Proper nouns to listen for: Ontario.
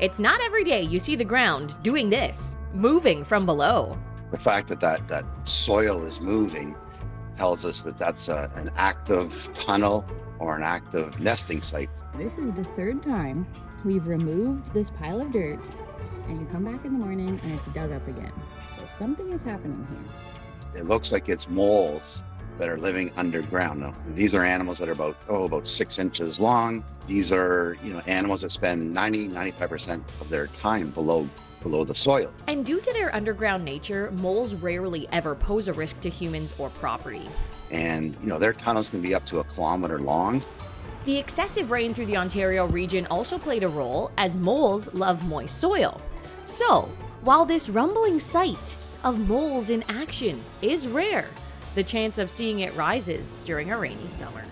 It's not every day you see the ground doing this, moving from below. The fact that that soil is moving tells us that that's an active tunnel or an active nesting site. This is the third time we've removed this pile of dirt, and you come back in the morning and it's dug up again. So something is happening here. It looks like it's moles that are living underground. Now, these are animals that are about 6 inches long. These are, animals that spend 90–95% of their time below the soil. And due to their underground nature, moles rarely ever pose a risk to humans or property. And, their tunnels can be up to 1 kilometer long. The excessive rain through the Ontario region also played a role, as moles love moist soil. So, while this rumbling sight of moles in action is rare, the chance of seeing it rises during a rainy summer.